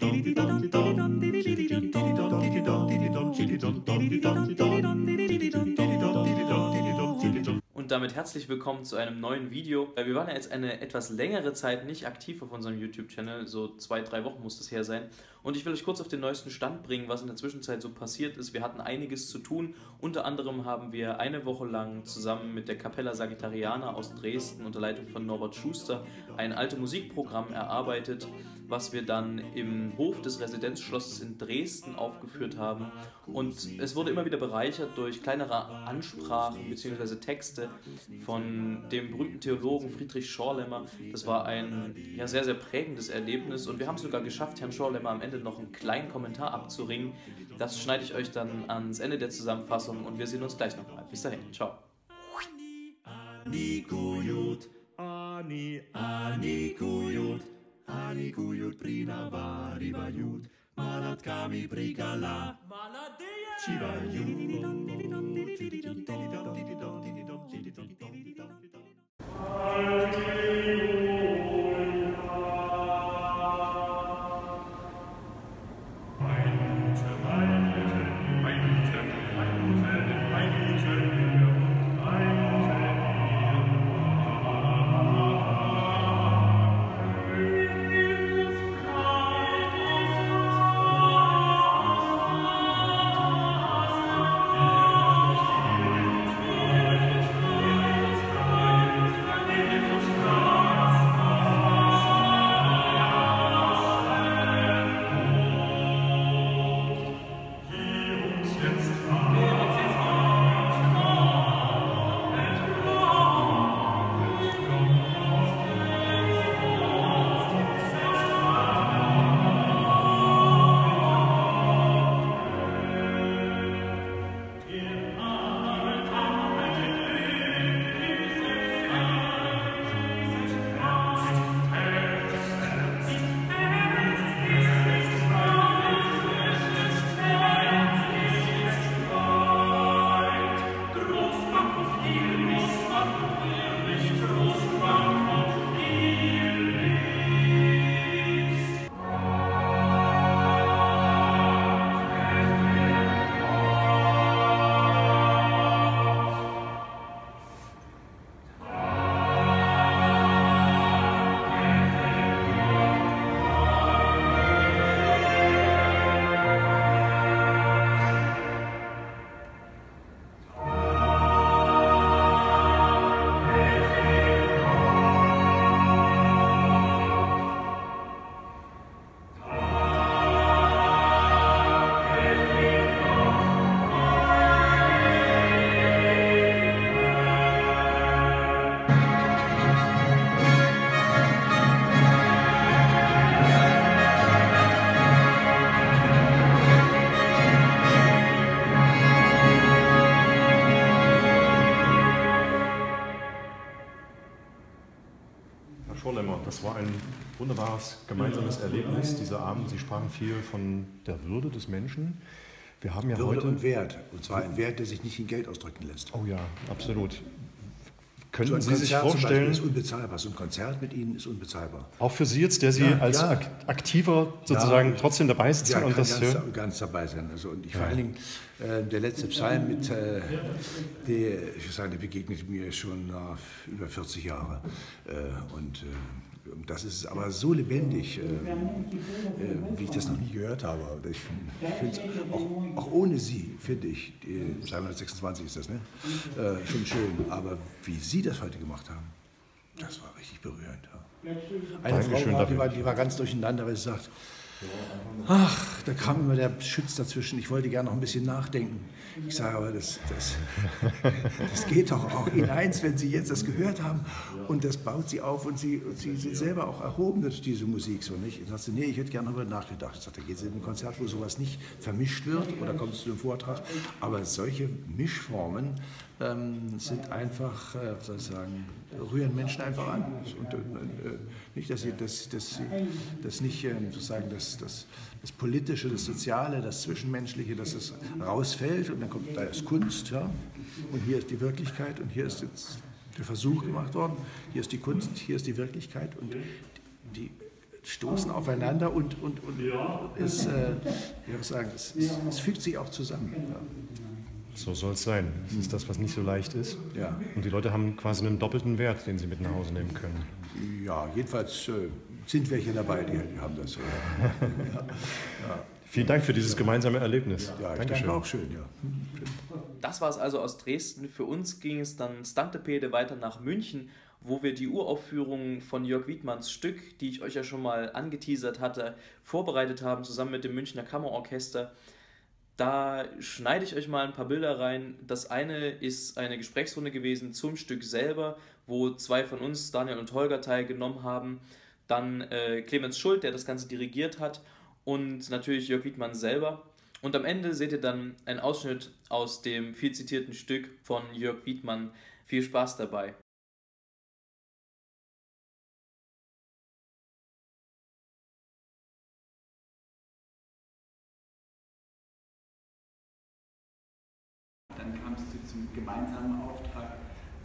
Und damit herzlich willkommen zu einem neuen Video. Wir waren ja jetzt eine etwas längere Zeit nicht aktiv auf unserem YouTube-Channel, so 2-3 Wochen muss das her sein. Und ich will euch kurz auf den neuesten Stand bringen, was in der Zwischenzeit so passiert ist. Wir hatten einiges zu tun. Unter anderem haben wir eine Woche lang zusammen mit der Capella Sagittariana aus Dresden unter Leitung von Norbert Schuster ein altes Musikprogramm erarbeitet, was wir dann im Hof des Residenzschlosses in Dresden aufgeführt haben. Und es wurde immer wieder bereichert durch kleinere Ansprachen bzw. Texte von dem berühmten Theologen Friedrich Schorlemmer. Das war ein sehr, sehr prägendes Erlebnis und wir haben es sogar geschafft, Herrn Schorlemmer am Ende noch einen kleinen Kommentar abzuringen. Das schneide ich euch dann ans Ende der Zusammenfassung und wir sehen uns gleich nochmal. Bis dahin, ciao. Ani kujut prina vari vajut, malat kami prigala, maladeja čivajut. Das war ein wunderbares gemeinsames Erlebnis, dieser Abend. Sie sprachen viel von der Würde des Menschen. Wir haben ja Würde heute und Wert. Und zwar ein Wert, der sich nicht in Geld ausdrücken lässt. Oh ja, absolut. Können Sie sich vorstellen, ist unbezahlbar. So ein Konzert mit Ihnen ist unbezahlbar. Auch für Sie jetzt, der Sie als aktiver sozusagen trotzdem dabei sitzen und das hören? Ja, ganz dabei sein. Also, und ich vor allen Dingen, der letzte Psalm, mit, der, ich sage, der begegnet mir schon nach über 40 Jahren. Das ist aber so lebendig, wie ich das noch nie gehört habe. Ich finde es auch ohne Sie, finde ich, Psalm 126 ist das, ne? Schon schön. Aber wie Sie das heute gemacht haben, das war richtig berührend. Ja. Eine Frau war, die war ganz durcheinander, weil sie sagt, ach, da kam immer der Schütz dazwischen. Ich wollte gerne noch ein bisschen nachdenken. Ich sage aber, das geht doch auch hineins, wenn Sie jetzt das gehört haben. Und das baut Sie auf und Sie sind selber auch erhoben durch diese Musik. So, nicht? Ich sagte, nee, ich hätte gerne darüber nachgedacht. Ich sagte, da geht es in ein Konzert, wo sowas nicht vermischt wird oder kommt es zu einem Vortrag. Aber solche Mischformen sind einfach, sozusagen, rühren Menschen einfach an. Und, nicht, dass nicht sozusagen das Politische, das Soziale, das Zwischenmenschliche, dass es rausfällt und dann kommt, da ist Kunst, ja, und hier ist die Wirklichkeit und hier ist jetzt der Versuch gemacht worden, hier ist die Kunst, hier ist die Wirklichkeit und die stoßen aufeinander und ja. Es fügt sich auch zusammen. Ja. So soll es sein. Das ist das, was nicht so leicht ist. Ja. Und die Leute haben quasi einen doppelten Wert, den sie mit nach Hause nehmen können. Ja, jedenfalls sind welche dabei, die haben das. Ja. Ja. Vielen Dank für dieses gemeinsame Erlebnis. Ja, danke auch schön. Ja. Das war es also aus Dresden. Für uns ging es dann Stantepede weiter nach München, wo wir die Uraufführung von Jörg Widmanns Stück, die ich euch ja schon mal angeteasert hatte, vorbereitet haben, zusammen mit dem Münchner Kammerorchester. Da schneide ich euch mal ein paar Bilder rein. Das eine ist eine Gesprächsrunde gewesen zum Stück selber, wo zwei von uns, Daniel und Holger, teilgenommen haben. Dann Clemens Schultz, der das Ganze dirigiert hat, und natürlich Jörg Widmann selber. Und am Ende seht ihr dann einen Ausschnitt aus dem viel zitierten Stück von Jörg Widmann. Viel Spaß dabei! Dann kam es zu diesem gemeinsamen Auftrag,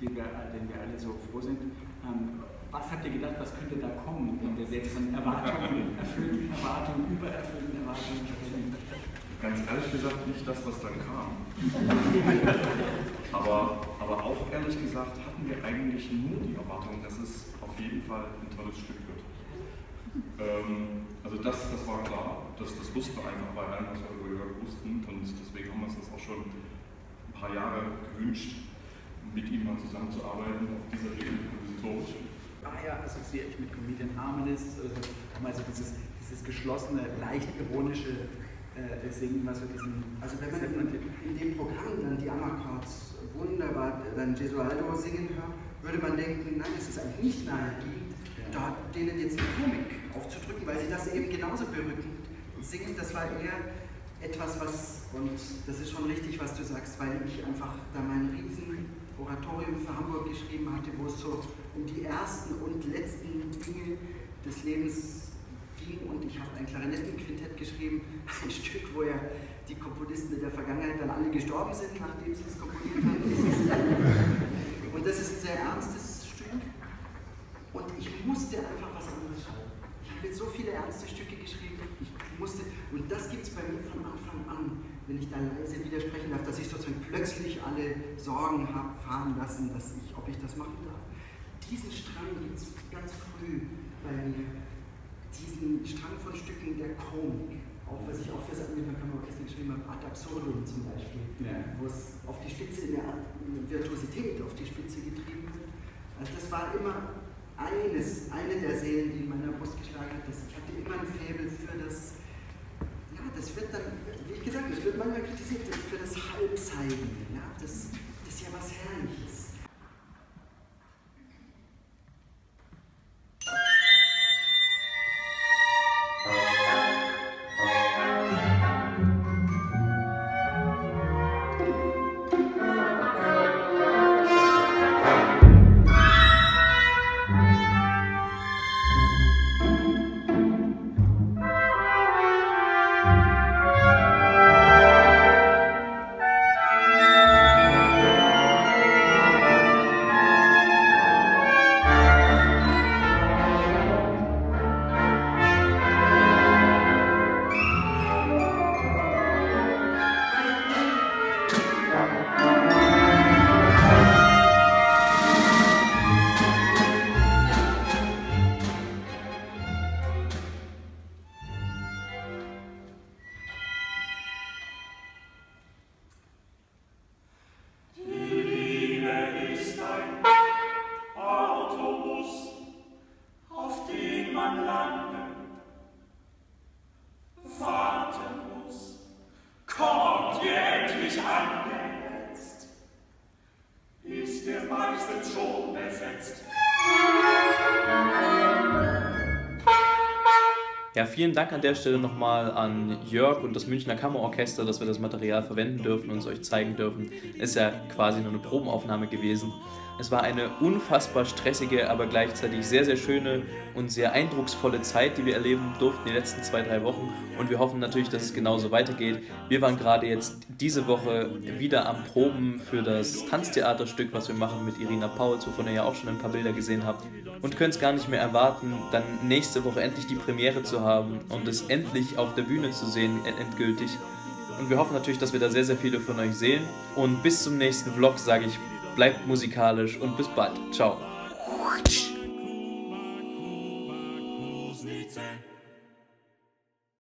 den wir alle so froh sind. Was habt ihr gedacht, was könnte da kommen, wenn wir jetzt von Erwartungen, erfüllten Erwartungen, übererfüllten Erwartungen sprechen? Ganz ehrlich gesagt nicht das, was dann kam. aber auch ehrlich gesagt hatten wir eigentlich nur die Erwartung, dass es auf jeden Fall ein tolles Stück wird. Also das war klar, das wussten wir einfach bei allem, was wir über Jörg wussten, und deswegen haben wir uns das auch schon ein paar Jahre gewünscht, mit ihm mal zusammenzuarbeiten auf dieser Ebene kompositorisch. Ja, assoziiere ich mit Comedian Harmonists, also dieses geschlossene, leicht ironische Singen, was wir diesen. Also wenn man in dem Programm dann die Amarcords wunderbar, dann Jesualdo singen hört, würde man denken, nein, es ist eigentlich nicht naheliegend, dort denen jetzt eine Komik aufzudrücken, weil sie das eben genauso berückend singen. Das war eher etwas, was, und das ist schon richtig, was du sagst, weil ich einfach da mein Riesen-Oratorium für Hamburg geschrieben hatte, wo es so um die ersten und letzten Dinge des Lebens ging, und ich habe ein Klarinettenquintett geschrieben, ein Stück, wo ja die Komponisten in der Vergangenheit dann alle gestorben sind, nachdem sie es komponiert haben. Und das ist ein sehr ernstes Stück, und ich musste einfach was anderes schreiben. Ich habe jetzt so viele ernste Stücke geschrieben, ich musste, und das gibt es bei mir von Anfang an, wenn ich dann leise widersprechen darf, dass ich sozusagen plötzlich alle Sorgen habe fahren lassen, dass ich, ob ich das machen darf. Diesen Strang gibt es ganz früh bei mir, diesen Strang von Stücken der Komik, auch was ich auch für das Münchner Kammerorchester geschrieben habe, Ad absurdum zum Beispiel, wo es auf die Spitze in der Virtuosität auf die Spitze getrieben wird. Also das war immer eine der Seelen, die in meiner Brust geschlagen hat, ist, ich hatte immer ein Faible für das, ja, das wird dann, wie ich gesagt, das wird manchmal kritisiert, für das Halbzeigen, ja, das ist ja was Herrliches. Ja, vielen Dank an der Stelle nochmal an Jörg und das Münchner Kammerorchester, dass wir das Material verwenden dürfen und es euch zeigen dürfen. Ist ja quasi nur eine Probenaufnahme gewesen. Es war eine unfassbar stressige, aber gleichzeitig sehr, sehr schöne und sehr eindrucksvolle Zeit, die wir erleben durften die letzten 2, 3 Wochen. Und wir hoffen natürlich, dass es genauso weitergeht. Wir waren gerade jetzt diese Woche wieder am Proben für das Tanztheaterstück, was wir machen mit Irina Pauls, wovon ihr ja auch schon ein paar Bilder gesehen habt. und können es gar nicht mehr erwarten, dann nächste Woche endlich die Premiere zu haben und es endlich auf der Bühne zu sehen, endgültig. Und wir hoffen natürlich, dass wir da sehr, sehr viele von euch sehen. Und bis zum nächsten Vlog sage ich, bleibt musikalisch und bis bald. Ciao.